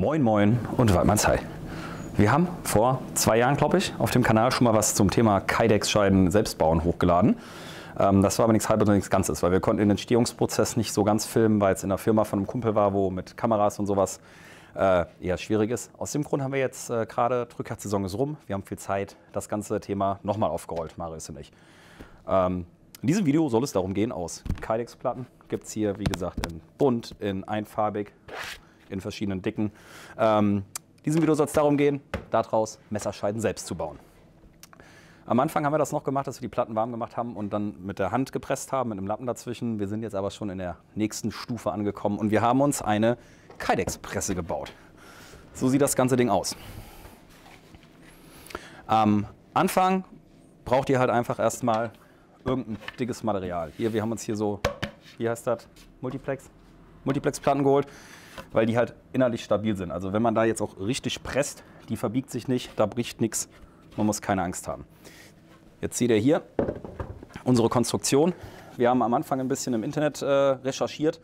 Moin Moin und Waldmanns Hi. Wir haben vor 2 Jahren, glaube ich, auf dem Kanal schon mal was zum Thema Kydex-Scheiben selbst bauen hochgeladen. Das war aber nichts Halbes und nichts Ganzes, weil wir konnten den Entstehungsprozess nicht so ganz filmen, weil es in der Firma von einem Kumpel war, wo mit Kameras und sowas eher schwierig ist. Aus dem Grund haben wir jetzt gerade, Drückjagdsaison ist rum, wir haben viel Zeit, das ganze Thema nochmal aufgerollt, Marius und ich. In diesem Video soll es darum gehen, aus Kydex-Platten gibt es hier, wie gesagt, in bunt, in einfarbig, in verschiedenen Dicken. In diesem Video soll es darum gehen, daraus Messerscheiden selbst zu bauen. Am Anfang haben wir das noch gemacht, dass wir die Platten warm gemacht haben und dann mit der Hand gepresst haben, mit einem Lappen dazwischen. Wir sind jetzt aber schon in der nächsten Stufe angekommen und wir haben uns eine Kydex-Presse gebaut. So sieht das ganze Ding aus. Am Anfang braucht ihr halt einfach erstmal irgendein dickes Material. Hier, wir haben uns hier so, wie heißt das, Multiplex-Platten geholt, weil die halt innerlich stabil sind. Also wenn man da jetzt auch richtig presst, die verbiegt sich nicht, da bricht nichts, man muss keine Angst haben. Jetzt seht ihr hier unsere Konstruktion. Wir haben am Anfang ein bisschen im Internet recherchiert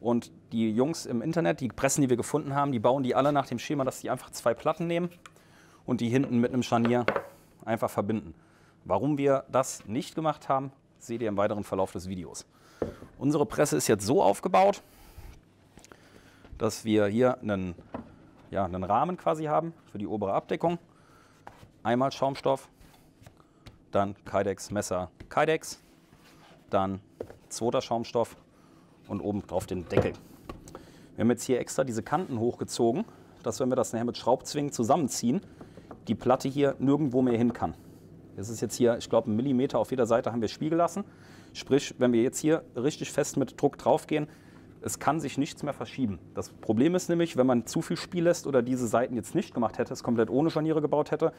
und die Jungs im Internet, die Pressen, die wir gefunden haben, die bauen die alle nach dem Schema, dass die einfach 2 Platten nehmen und die hinten mit einem Scharnier einfach verbinden. Warum wir das nicht gemacht haben, seht ihr im weiteren Verlauf des Videos. Unsere Presse ist jetzt so aufgebaut, dass wir hier einen Rahmen quasi haben für die obere Abdeckung. Einmal Schaumstoff, dann Kydex-Messer, Kydex, dann 2. Schaumstoff und oben drauf den Deckel. Wir haben jetzt hier extra diese Kanten hochgezogen, dass wenn wir das nachher mit Schraubzwingen zusammenziehen, die Platte hier nirgendwo mehr hin kann. Das ist jetzt hier, ich glaube, 1 mm auf jeder Seite haben wir Spiel gelassen. Sprich, wenn wir jetzt hier richtig fest mit Druck drauf gehen, es kann sich nichts mehr verschieben. Das Problem ist nämlich, wenn man zu viel Spiel lässt oder diese Seiten jetzt nicht gemacht hätte, es komplett ohne Scharniere gebaut hätte,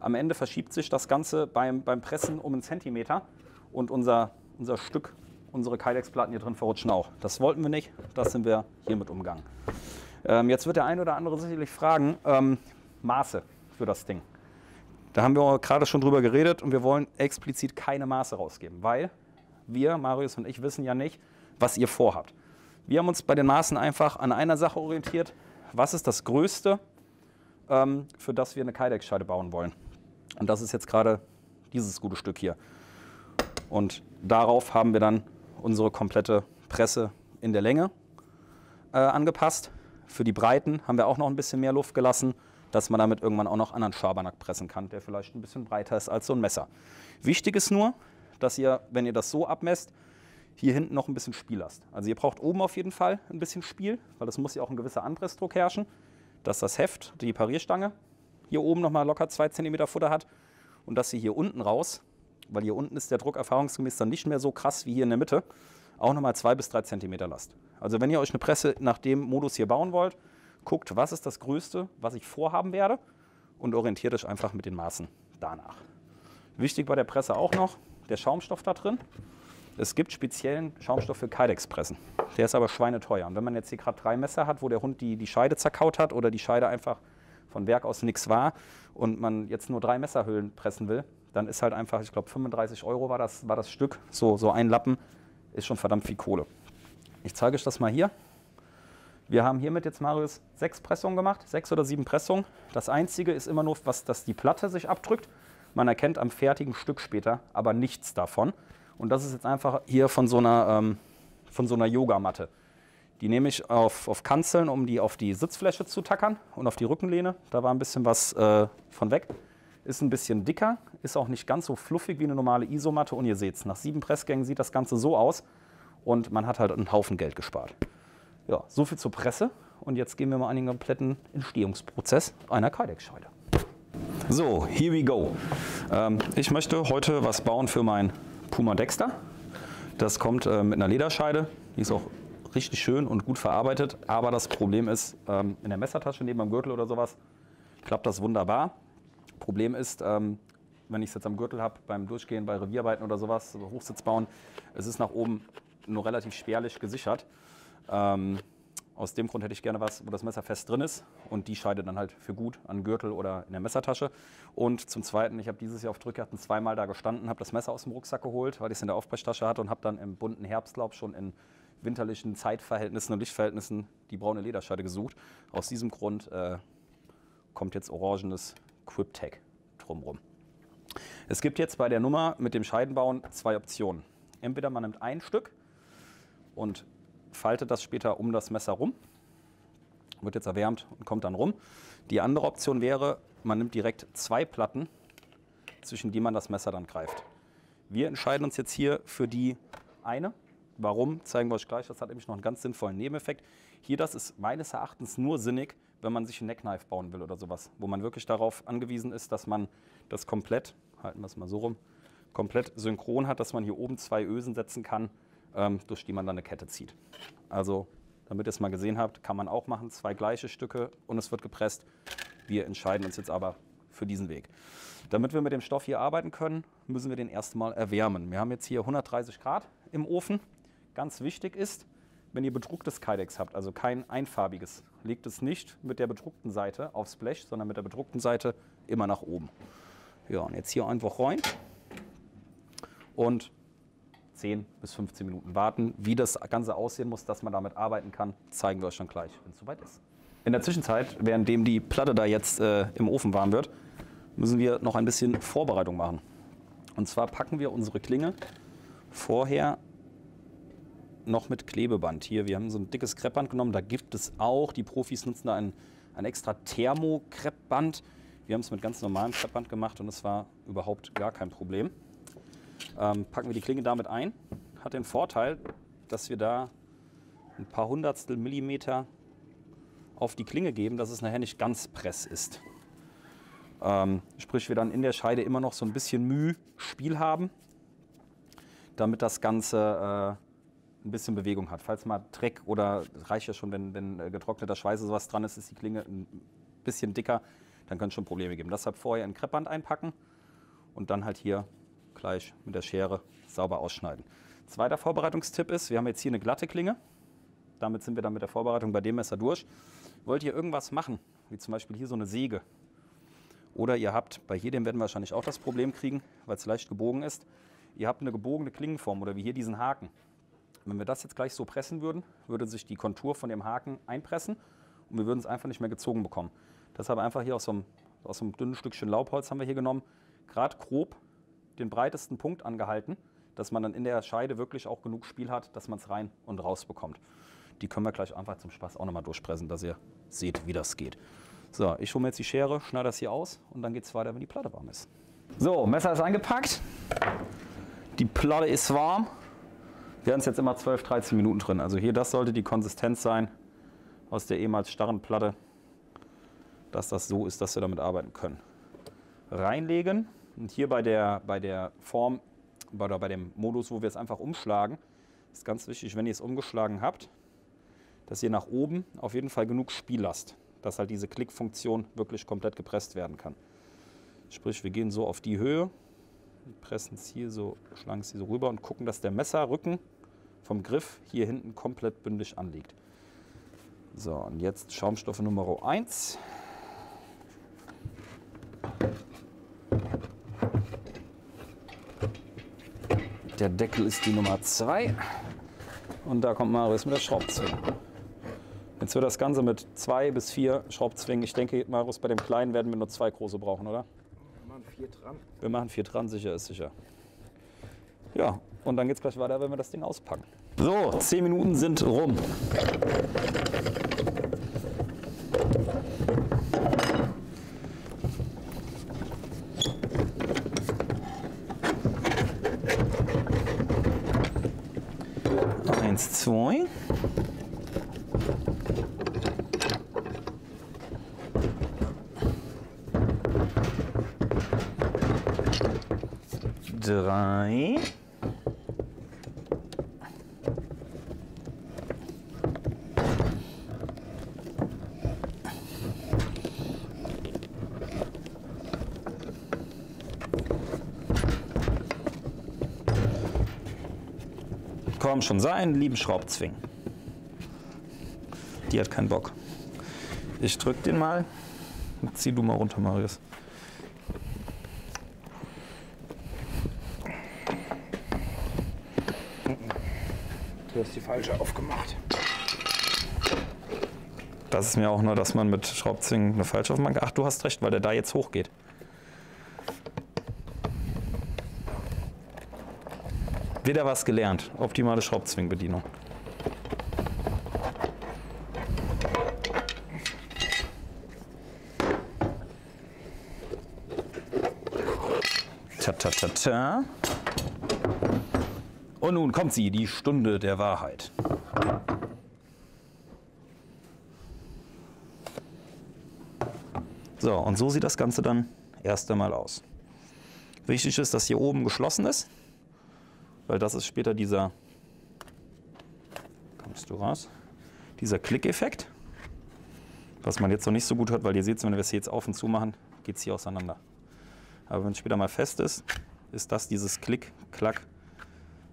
am Ende verschiebt sich das Ganze beim Pressen um 1 cm und unsere Kydex-Platten hier drin verrutschen auch. Das wollten wir nicht, das sind wir hiermit umgegangen. Jetzt wird der eine oder andere sicherlich fragen, Maße für das Ding. Da haben wir gerade schon drüber geredet und wir wollen explizit keine Maße rausgeben, weil wir, Marius und ich, wissen ja nicht, was ihr vorhabt. Wir haben uns bei den Maßen einfach an einer Sache orientiert. Was ist das Größte, für das wir eine Kydex-Scheide bauen wollen? Und das ist jetzt gerade dieses gute Stück hier. Und darauf haben wir dann unsere komplette Presse in der Länge angepasst. Für die Breiten haben wir auch noch ein bisschen mehr Luft gelassen, dass man damit irgendwann auch noch anderen Schabernack pressen kann, der vielleicht ein bisschen breiter ist als so ein Messer. Wichtig ist nur, dass ihr, wenn ihr das so abmesst, hier hinten noch ein bisschen Spiel lasst. Also ihr braucht oben auf jeden Fall ein bisschen Spiel, weil das muss ja auch ein gewisser Anpressdruck herrschen, dass das Heft, die Parierstange, hier oben nochmal locker 2 cm Futter hat und dass ihr hier unten raus, weil hier unten ist der Druck erfahrungsgemäß dann nicht mehr so krass wie hier in der Mitte, auch nochmal 2 bis 3 cm lasst. Also wenn ihr euch eine Presse nach dem Modus hier bauen wollt, guckt, was ist das Größte, was ich vorhaben werde und orientiert euch einfach mit den Maßen danach. Wichtig bei der Presse auch noch, der Schaumstoff da drin. Es gibt speziellen Schaumstoff für Kydex-Pressen. Der ist aber schweineteuer. Und wenn man jetzt hier gerade 3 Messer hat, wo der Hund die Scheide zerkaut hat oder die Scheide einfach von Werk aus nichts war und man jetzt nur 3 Messerhüllen pressen will, dann ist halt einfach, ich glaube 35 € war das Stück, so ein Lappen, ist schon verdammt viel Kohle. Ich zeige euch das mal hier. Wir haben hiermit jetzt, Marius, 6 Pressungen gemacht, 6 oder 7 Pressungen. Das Einzige ist immer nur, dass die Platte sich abdrückt. Man erkennt am fertigen Stück später aber nichts davon. Und das ist jetzt einfach hier von so einer Yogamatte. Die nehme ich auf Kanzeln, um die auf die Sitzfläche zu tackern und auf die Rückenlehne. Da war ein bisschen was von weg. Ist ein bisschen dicker, ist auch nicht ganz so fluffig wie eine normale Isomatte. Und ihr seht es, nach 7 Pressgängen sieht das Ganze so aus. Und man hat halt einen Haufen Geld gespart. Ja, so viel zur Presse und jetzt gehen wir mal an den kompletten Entstehungsprozess einer Kydex-Scheide. So, here we go. Ich möchte heute was bauen für meinen Puma Dexter. Das kommt mit einer Lederscheide, die ist auch richtig schön und gut verarbeitet, aber das Problem ist, in der Messertasche neben am Gürtel oder sowas klappt das wunderbar. Problem ist, wenn ich es jetzt am Gürtel habe, beim Durchgehen, bei Revierarbeiten oder sowas, also Hochsitz bauen, es ist nach oben nur relativ spärlich gesichert. Aus dem Grund hätte ich gerne was, wo das Messer fest drin ist und die Scheide dann halt für gut an Gürtel oder in der Messertasche. Und zum Zweiten, ich habe dieses Jahr auf Drückjagden 2-mal da gestanden, habe das Messer aus dem Rucksack geholt, weil ich es in der Aufbrechtasche hatte und habe dann im bunten Herbstlaub schon in winterlichen Zeitverhältnissen und Lichtverhältnissen die braune Lederscheide gesucht. Aus diesem Grund kommt jetzt orangenes Kryptec drumherum. Es gibt jetzt bei der Nummer mit dem Scheidenbauen zwei Optionen. Entweder man nimmt ein Stück und faltet das später um das Messer rum, wird jetzt erwärmt und kommt dann rum. Die andere Option wäre, man nimmt direkt zwei Platten, zwischen die man das Messer dann greift. Wir entscheiden uns jetzt hier für die eine. Warum, zeigen wir euch gleich. Das hat nämlich noch einen ganz sinnvollen Nebeneffekt. Hier, das ist meines Erachtens nur sinnig, wenn man sich ein Neckknife bauen will oder sowas, wo man wirklich darauf angewiesen ist, dass man das komplett, halten wir es mal so rum, komplett synchron hat, dass man hier oben zwei Ösen setzen kann, durch die man dann eine Kette zieht. Also, damit ihr es mal gesehen habt, kann man auch machen, zwei gleiche Stücke und es wird gepresst. Wir entscheiden uns jetzt aber für diesen Weg. Damit wir mit dem Stoff hier arbeiten können, müssen wir den erstmal erwärmen. Wir haben jetzt hier 130 Grad im Ofen. Ganz wichtig ist, wenn ihr bedrucktes Kydex habt, also kein einfarbiges, legt es nicht mit der bedruckten Seite aufs Blech, sondern mit der bedruckten Seite immer nach oben. Ja, und jetzt hier einfach rein und 10 bis 15 Minuten warten. Wie das Ganze aussehen muss, dass man damit arbeiten kann, zeigen wir euch dann gleich, wenn es soweit ist. In der Zwischenzeit, währenddem die Platte da jetzt im Ofen warm wird, müssen wir noch ein bisschen Vorbereitung machen. Und zwar packen wir unsere Klinge vorher noch mit Klebeband. Hier, wir haben so ein dickes Kreppband genommen, da gibt es auch, die Profis nutzen da ein extra Thermo-Kreppband. Wir haben es mit ganz normalem Kreppband gemacht und es war überhaupt gar kein Problem. Packen wir die Klinge damit ein. Hat den Vorteil, dass wir da ein paar Hundertstel Millimeter auf die Klinge geben, dass es nachher nicht ganz press ist. Sprich, wir dann in der Scheide immer noch so ein bisschen Mühspiel haben, damit das Ganze ein bisschen Bewegung hat. Falls mal Dreck oder, reicht ja schon, wenn getrockneter Schweiß oder sowas dran ist, ist die Klinge ein bisschen dicker, dann können es schon Probleme geben. Deshalb vorher ein Kreppband einpacken und dann halt hier gleich mit der Schere sauber ausschneiden. Zweiter Vorbereitungstipp ist, wir haben jetzt hier eine glatte Klinge. Damit sind wir dann mit der Vorbereitung bei dem Messer durch. Wollt ihr irgendwas machen, wie zum Beispiel hier so eine Säge, oder ihr habt, bei jedem werden wir wahrscheinlich auch das Problem kriegen, weil es leicht gebogen ist, ihr habt eine gebogene Klingenform oder wie hier diesen Haken. Wenn wir das jetzt gleich so pressen würden, würde sich die Kontur von dem Haken einpressen und wir würden es einfach nicht mehr gezogen bekommen. Deshalb einfach hier aus so einem dünnen Stückchen Laubholz haben wir hier genommen, gerade grob den breitesten Punkt angehalten, dass man dann in der Scheide wirklich auch genug Spiel hat, dass man es rein und raus bekommt. Die können wir gleich einfach zum Spaß auch nochmal durchpressen, dass ihr seht, wie das geht. So, ich hole mir jetzt die Schere, schneide das hier aus und dann geht es weiter, wenn die Platte warm ist. So, Messer ist eingepackt. Die Platte ist warm. Wir haben es jetzt immer 12, 13 Minuten drin. Also hier, das sollte die Konsistenz sein aus der ehemals starren Platte, dass das so ist, dass wir damit arbeiten können. Reinlegen und hier bei der Form oder bei dem Modus, wo wir es einfach umschlagen, ist ganz wichtig, wenn ihr es umgeschlagen habt, dass ihr nach oben auf jeden Fall genug Spiel lasst, dass halt diese Klickfunktion wirklich komplett gepresst werden kann. Sprich, wir gehen so auf die Höhe, pressen es hier so, schlagen es hier so rüber und gucken, dass der Messerrücken vom Griff hier hinten komplett bündig anliegt. So, und jetzt Schaumstoffe Nummer 1. Der Deckel ist die Nummer 2. Und da kommt Marius mit der Schraubzwinge. Jetzt wird das Ganze mit 2 bis 4 Schraubzwingen. Ich denke, Marius, bei dem Kleinen werden wir nur 2 große brauchen, oder? Wir machen 4 dran. Wir machen 4 dran, sicher ist sicher. Ja, und dann geht es gleich weiter, wenn wir das Ding auspacken. So, 10 Minuten sind rum. Zwei. Drei. Komm schon, sein, lieben Schraubzwingen. Die hat keinen Bock. Ich drück den mal. Zieh du mal runter, Marius. Du hast die falsche aufgemacht. Das ist mir auch nur, dass man mit Schraubzwingen eine falsche aufmachen kann. Ach, du hast recht, weil der da jetzt hochgeht. Wieder was gelernt. Optimale Schraubzwingenbedienung. Ta-ta-ta-ta. Und nun kommt sie, die Stunde der Wahrheit. So, und so sieht das Ganze dann erst einmal aus. Wichtig ist, dass hier oben geschlossen ist, weil das ist später dieser, kommst du raus, dieser Klickeffekt, was man jetzt noch nicht so gut hört, weil ihr seht, wenn wir es jetzt auf und zu machen, geht es hier auseinander. Aber wenn es später mal fest ist, ist das dieses Klick, Klack,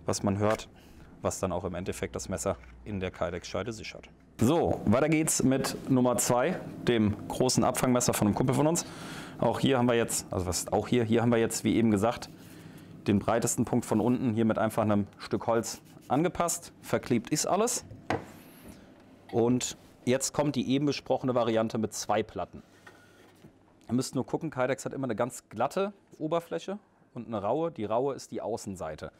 was man hört, was dann auch im Endeffekt das Messer in der Kydex-Scheide sichert. So, weiter geht's mit Nummer 2, dem großen Abfangmesser von einem Kumpel von uns. Auch hier haben wir jetzt, also was ist auch hier? Hier haben wir jetzt, wie eben gesagt, den breitesten Punkt von unten hier mit einfach einem Stück Holz angepasst. Verklebt ist alles. Und jetzt kommt die eben besprochene Variante mit 2 Platten. Ihr müsst nur gucken, Kydex hat immer eine ganz glatte Oberfläche und eine raue. Die raue ist die Außenseite.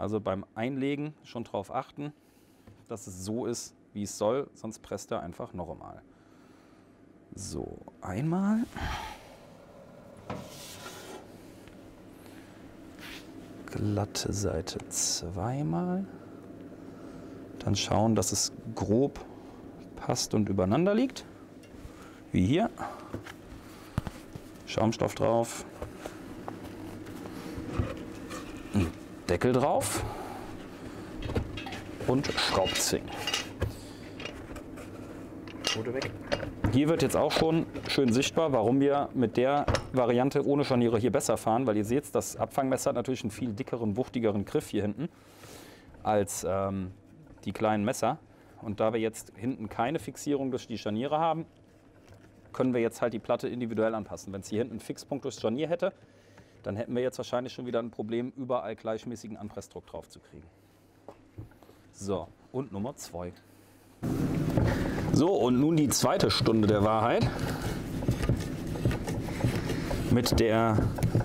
Also beim Einlegen schon darauf achten, dass es so ist, wie es soll, sonst presst er einfach noch einmal. So, einmal. Glatte Seite zweimal. Dann schauen, dass es grob passt und übereinander liegt. Wie hier. Schaumstoff drauf. Deckel drauf. Und Schraubzwingen. Weg. Hier wird jetzt auch schon schön sichtbar, warum wir mit der Variante ohne Scharniere hier besser fahren, weil ihr seht, das Abfangmesser hat natürlich einen viel dickeren, wuchtigeren Griff hier hinten als die kleinen Messer. Und da wir jetzt hinten keine Fixierung durch die Scharniere haben, können wir jetzt halt die Platte individuell anpassen. Wenn es hier hinten einen Fixpunkt durchs Scharnier hätte, dann hätten wir jetzt wahrscheinlich schon wieder ein Problem, überall gleichmäßigen Anpressdruck drauf zu kriegen. So, und Nummer 2. So, und nun die zweite Stunde der Wahrheit mit der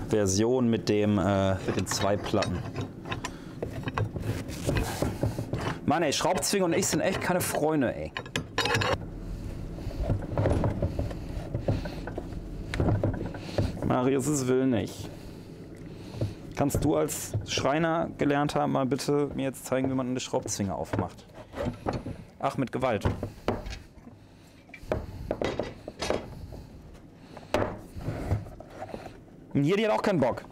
Version mit den 2 Platten. Mann ey, Schraubzwingen und ich sind echt keine Freunde, ey. Marius, es will nicht. Kannst du als Schreiner gelernt haben, mal bitte mir jetzt zeigen, wie man eine Schraubzwinge aufmacht? Ach, mit Gewalt. Und hier, die hat auch keinen Bock.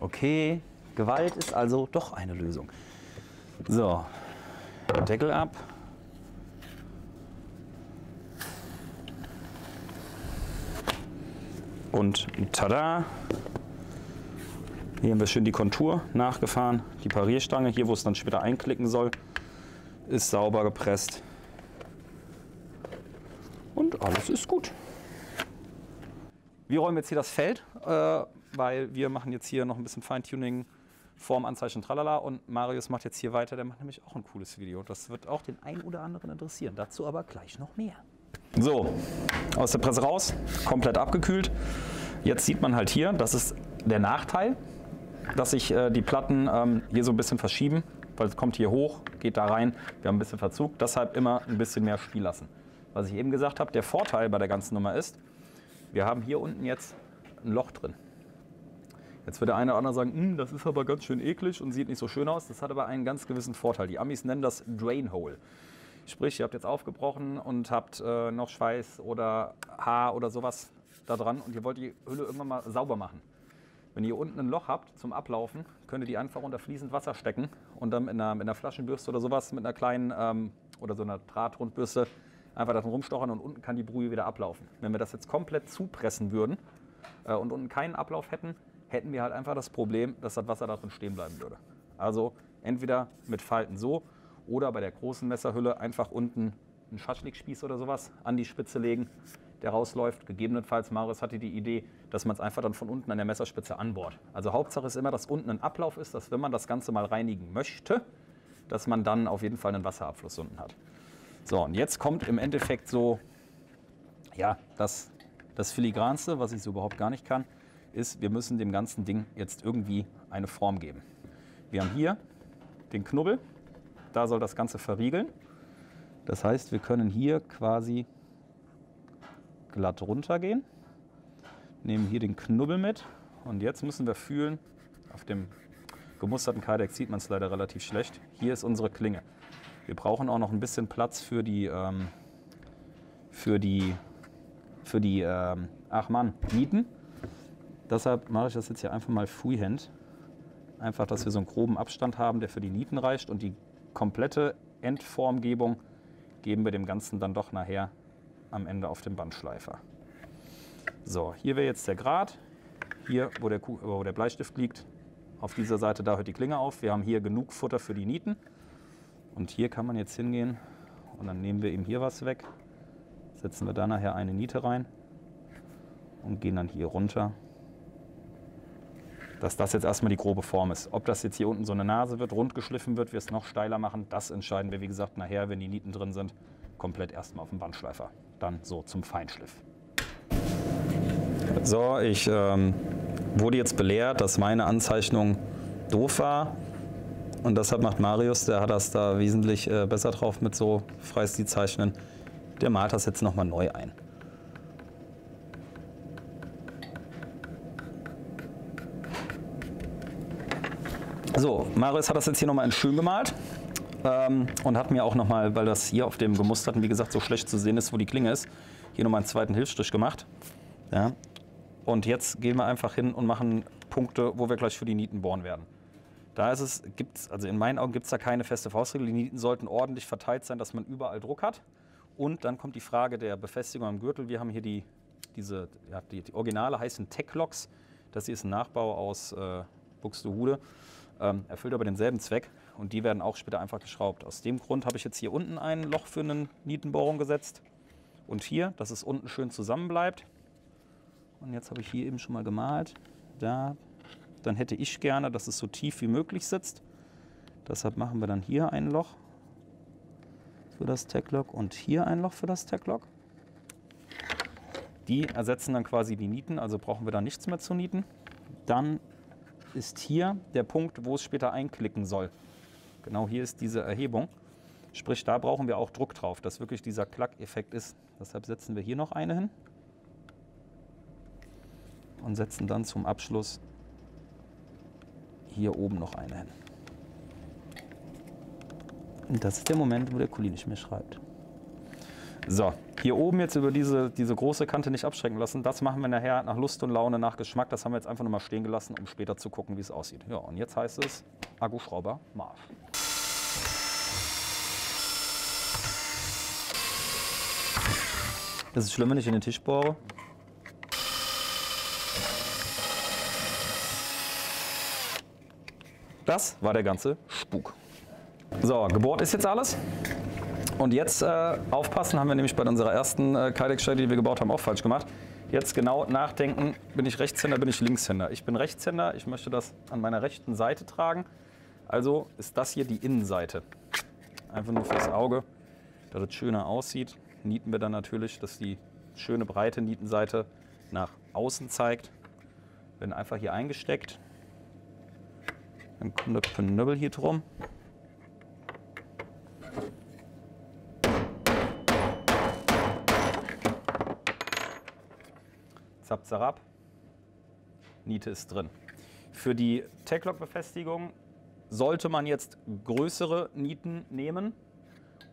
Okay, Gewalt ist also doch eine Lösung. So, Deckel ab. Und tada! Hier haben wir schön die Kontur nachgefahren. Die Parierstange, hier wo es dann später einklicken soll, ist sauber gepresst. Alles ist gut. Wir räumen jetzt hier das Feld, weil wir machen jetzt hier noch ein bisschen Feintuning, Form, Anzeichen, tralala. Und Marius macht jetzt hier weiter, der macht nämlich auch ein cooles Video. Das wird auch den einen oder anderen interessieren. Dazu aber gleich noch mehr. So, aus der Presse raus, komplett abgekühlt. Jetzt sieht man halt hier, das ist der Nachteil, dass sich die Platten hier so ein bisschen verschieben, weil es kommt hier hoch, geht da rein, wir haben ein bisschen Verzug, deshalb immer ein bisschen mehr Spiel lassen. Was ich eben gesagt habe, der Vorteil bei der ganzen Nummer ist, wir haben hier unten jetzt ein Loch drin. Jetzt wird der eine oder andere sagen, das ist aber ganz schön eklig und sieht nicht so schön aus. Das hat aber einen ganz gewissen Vorteil. Die Amis nennen das Drainhole. Sprich, ihr habt jetzt aufgebrochen und habt noch Schweiß oder Haar oder sowas da dran und ihr wollt die Hülle irgendwann mal sauber machen. Wenn ihr unten ein Loch habt zum Ablaufen, könnt ihr die einfach unter fließend Wasser stecken und dann mit einer Flaschenbürste oder sowas, mit einer kleinen oder so einer Drahtrundbürste einfach da drin rumstochern und unten kann die Brühe wieder ablaufen. Wenn wir das jetzt komplett zupressen würden und unten keinen Ablauf hätten, hätten wir halt einfach das Problem, dass das Wasser da drin stehen bleiben würde. Also entweder mit Falten so oder bei der großen Messerhülle einfach unten einen Schaschlikspieß oder sowas an die Spitze legen, der rausläuft. Gegebenenfalls, Marius hatte die Idee, dass man es einfach dann von unten an der Messerspitze anbohrt. Also Hauptsache ist immer, dass unten ein Ablauf ist, dass wenn man das Ganze mal reinigen möchte, dass man dann auf jeden Fall einen Wasserabfluss unten hat. So, und jetzt kommt im Endeffekt so, ja, das Filigranste, was ich so überhaupt gar nicht kann, ist, wir müssen dem ganzen Ding jetzt irgendwie eine Form geben. Wir haben hier den Knubbel, da soll das Ganze verriegeln. Das heißt, wir können hier quasi glatt runter gehen, nehmen hier den Knubbel mit und jetzt müssen wir fühlen, auf dem gemusterten Kydex sieht man es leider relativ schlecht, hier ist unsere Klinge. Wir brauchen auch noch ein bisschen Platz für die ach Mann, Nieten. Deshalb mache ich das jetzt hier einfach mal freehand. Einfach, dass wir so einen groben Abstand haben, der für die Nieten reicht, und die komplette Endformgebung geben wir dem Ganzen dann doch nachher am Ende auf dem Bandschleifer. So, hier wäre jetzt der Grat. Hier, wo der Bleistift liegt, auf dieser Seite, da hört die Klinge auf. Wir haben hier genug Futter für die Nieten. Und hier kann man jetzt hingehen und dann nehmen wir eben hier was weg, setzen wir da nachher eine Niete rein und gehen dann hier runter, dass das jetzt erstmal die grobe Form ist. Ob das jetzt hier unten so eine Nase wird, rund geschliffen wird, wir es noch steiler machen, das entscheiden wir, wie gesagt, nachher, wenn die Nieten drin sind, komplett erstmal auf dem Bandschleifer. Dann so zum Feinschliff. So, ich wurde jetzt belehrt, dass meine Anzeichnung doof war. Und deshalb macht Marius, der hat das da wesentlich besser drauf mit so Freistilzeichnen, der malt das jetzt nochmal neu ein. So, Marius hat das jetzt hier nochmal in schön gemalt und hat mir auch nochmal, weil das hier auf dem gemusterten, wie gesagt, so schlecht zu sehen ist, wo die Klinge ist, hier nochmal einen zweiten Hilfsstrich gemacht. Ja. Und jetzt gehen wir einfach hin und machen Punkte, wo wir gleich für die Nieten bohren werden. Da ist es, also in meinen Augen gibt es da keine feste Faustregel. Die Nieten sollten ordentlich verteilt sein, dass man überall Druck hat. Und dann kommt die Frage der Befestigung am Gürtel. Wir haben hier die Originale heißen TEK LOKs. Das hier ist ein Nachbau aus Buxtehude, erfüllt aber denselben Zweck. Und die werden auch später einfach geschraubt. Aus dem Grund habe ich jetzt hier unten ein Loch für eine Nietenbohrung gesetzt. Und hier, dass es unten schön zusammen bleibt. Und jetzt habe ich hier eben schon mal gemalt. Da. Dann hätte ich gerne, dass es so tief wie möglich sitzt. Deshalb machen wir dann hier ein Loch für das TEK LOK und hier ein Loch für das TEK LOK. Die ersetzen dann quasi die Nieten, also brauchen wir da nichts mehr zu nieten. Dann ist hier der Punkt, wo es später einklicken soll. Genau hier ist diese Erhebung. Sprich, da brauchen wir auch Druck drauf, dass wirklich dieser Klack-Effekt ist. Deshalb setzen wir hier noch eine hin und setzen dann zum Abschluss hier oben noch eine hin. Und das ist der Moment, wo der Kuli nicht mehr schreibt. So, hier oben jetzt über diese große Kante nicht abschrecken lassen. Das machen wir nachher nach Lust und Laune, nach Geschmack. Das haben wir jetzt einfach nochmal stehen gelassen, um später zu gucken, wie es aussieht. Ja, und jetzt heißt es Akkuschrauber Marsch. Das ist schlimm, wenn ich in den Tisch bohre. Das war der ganze Spuk. So, gebohrt ist jetzt alles. Und jetzt aufpassen, haben wir nämlich bei unserer ersten Kydex-Schelle, die wir gebaut haben, auch falsch gemacht. Jetzt genau nachdenken, bin ich Rechtshänder, bin ich Linkshänder. Ich bin Rechtshänder, ich möchte das an meiner rechten Seite tragen. Also ist das hier die Innenseite. Einfach nur fürs Auge, da das schöner aussieht. Nieten wir dann natürlich, dass die schöne breite Nietenseite nach außen zeigt. Wenn einfach hier eingesteckt. Dann kommt der Knöbel hier drum. Zap, zarab. Niete ist drin. Für die TEK LOK-Befestigung sollte man jetzt größere Nieten nehmen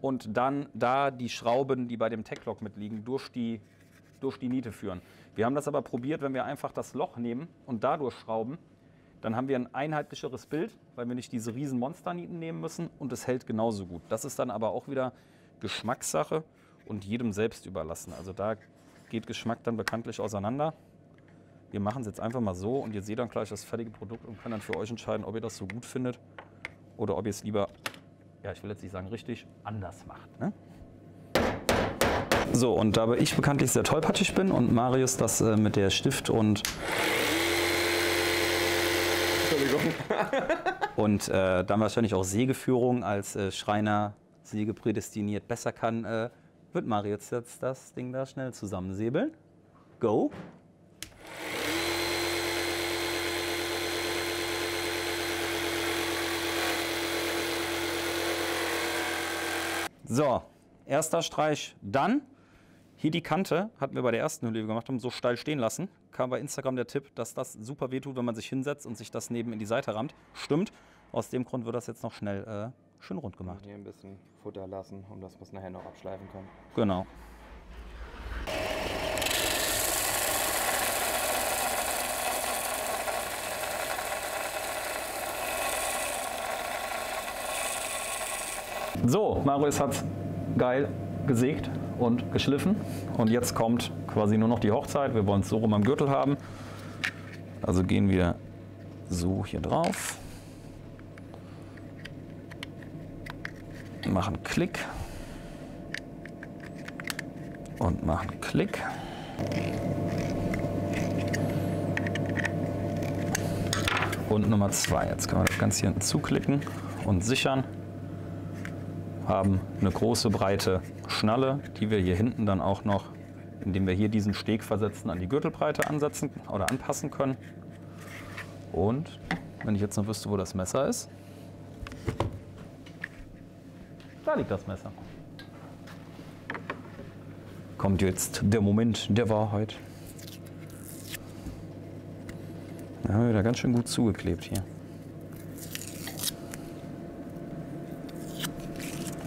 und dann da die Schrauben, die bei dem TEK LOK mitliegen, durch die Niete führen. Wir haben das aber probiert, wenn wir einfach das Loch nehmen und dadurch schrauben, dann haben wir ein einheitlicheres Bild, weil wir nicht diese riesen Monsternieten nehmen müssen und es hält genauso gut. Das ist dann aber auch wieder Geschmackssache und jedem selbst überlassen. Also da geht Geschmack dann bekanntlich auseinander. Wir machen es jetzt einfach mal so und ihr seht dann gleich das fertige Produkt und könnt dann für euch entscheiden, ob ihr das so gut findet oder ob ihr es lieber, ja, ich will jetzt nicht sagen richtig, anders macht. Ne? So, und da ich bekanntlich sehr tollpatschig bin und Marius das mit der Stift und dann wahrscheinlich auch Sägeführung als Schreiner Säge prädestiniert besser kann, wird Marius jetzt das Ding da schnell zusammensäbeln. Go! So, erster Streich dann. Hier die Kante hatten wir bei der ersten Hülle, die wir gemacht haben, so steil stehen lassen. Kam bei Instagram der Tipp, dass das super wehtut, wenn man sich hinsetzt und sich das neben in die Seite rammt. Stimmt. Aus dem Grund wird das jetzt noch schnell schön rund gemacht. Hier ein bisschen Futter lassen, um das was nachher noch abschleifen kann. Genau. So, Marius hat's geil gesägt und geschliffen und jetzt kommt quasi nur noch die Hochzeit. Wir wollen es so rum am Gürtel haben, also gehen wir so hier drauf, machen Klick und machen Klick. Und Nummer 2, jetzt können wir das Ganze hier hinten zuklicken und sichern. Haben eine große breite Schnalle, die wir hier hinten dann auch noch, indem wir hier diesen Steg versetzen, an die Gürtelbreite ansetzen oder anpassen können. Und wenn ich jetzt noch wüsste, wo das Messer ist, da liegt das Messer. Kommt jetzt der Moment der Wahrheit. Da haben wir wieder ganz schön gut zugeklebt hier.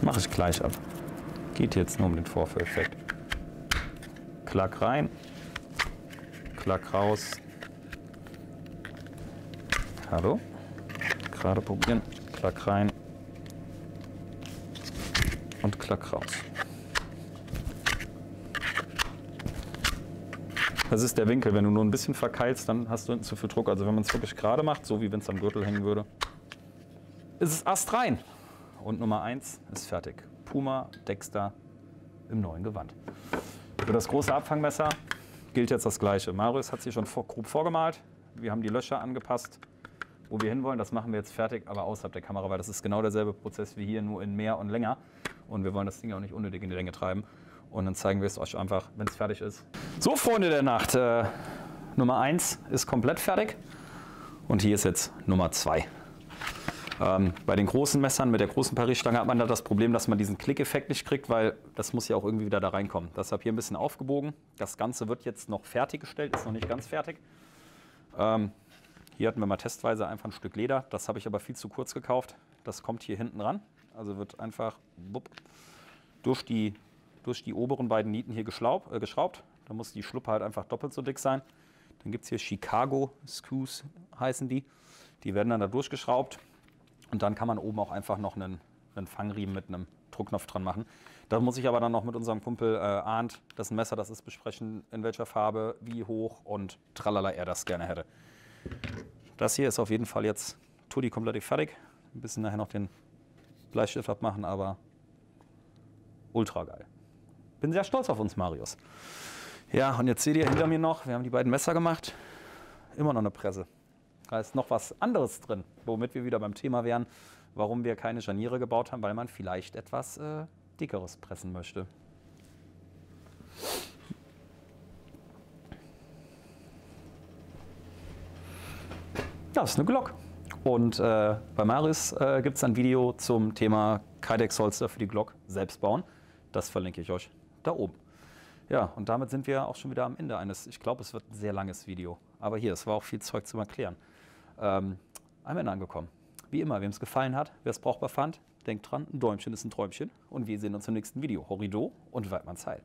Mache ich gleich ab. Geht jetzt nur um den Vorführeffekt. Klack rein, klack raus. Hallo? Gerade probieren. Klack rein und klack raus. Das ist der Winkel. Wenn du nur ein bisschen verkeilst, dann hast du hinten zu viel Druck. Also wenn man es wirklich gerade macht, so wie wenn es am Gürtel hängen würde, ist es astrein. Und Nummer 1 ist fertig. Puma Dexter im neuen Gewand. Für das große Abfangmesser gilt jetzt das Gleiche. Marius hat es hier schon grob vorgemalt. Wir haben die Löcher angepasst, wo wir hinwollen. Das machen wir jetzt fertig, aber außerhalb der Kamera, weil das ist genau derselbe Prozess wie hier, nur in mehr und länger. Und wir wollen das Ding auch nicht unnötig in die Länge treiben. Und dann zeigen wir es euch einfach, wenn es fertig ist. So, Freunde der Nacht, Nummer 1 ist komplett fertig. Und hier ist jetzt Nummer 2. Bei den großen Messern mit der großen Paris-Stange hat man da das Problem, dass man diesen Klickeffekt nicht kriegt, weil das muss ja auch irgendwie wieder da reinkommen. Deshalb hier ein bisschen aufgebogen. Das Ganze wird jetzt noch fertiggestellt, ist noch nicht ganz fertig. Hier hatten wir mal testweise einfach ein Stück Leder. Das habe ich aber viel zu kurz gekauft. Das kommt hier hinten ran. Also wird einfach bupp, durch die oberen beiden Nieten hier geschraubt. Da muss die Schluppe halt einfach doppelt so dick sein. Dann gibt es hier Chicago-Screws heißen die. Die werden dann da durchgeschraubt. Und dann kann man oben auch einfach noch einen Fangriemen mit einem Druckknopf dran machen. Da muss ich aber dann noch mit unserem Kumpel Arndt, das ein Messer, das ist, besprechen, in welcher Farbe, wie hoch und tralala er das gerne hätte. Das hier ist auf jeden Fall jetzt Tutti komplett fertig. Ein bisschen nachher noch den Bleistift abmachen, aber ultra geil. Bin sehr stolz auf uns, Marius. Ja, und jetzt seht ihr hinter mir noch, wir haben die beiden Messer gemacht. Immer noch eine Presse. Da ist noch was anderes drin, womit wir wieder beim Thema wären, warum wir keine Scharniere gebaut haben, weil man vielleicht etwas Dickeres pressen möchte. Das ist eine Glock. Und bei Marius gibt es ein Video zum Thema Kydex-Holster für die Glock selbst bauen. Das verlinke ich euch da oben. Ja, und damit sind wir auch schon wieder am Ende eines, ich glaube, es wird ein sehr langes Video. Aber hier, es war auch viel Zeug zum Erklären. Am Ende angekommen. Wie immer, wem es gefallen hat, wer es brauchbar fand, denkt dran, ein Däumchen ist ein Träumchen. Und wir sehen uns im nächsten Video. Horrido und Weidmanns Heil.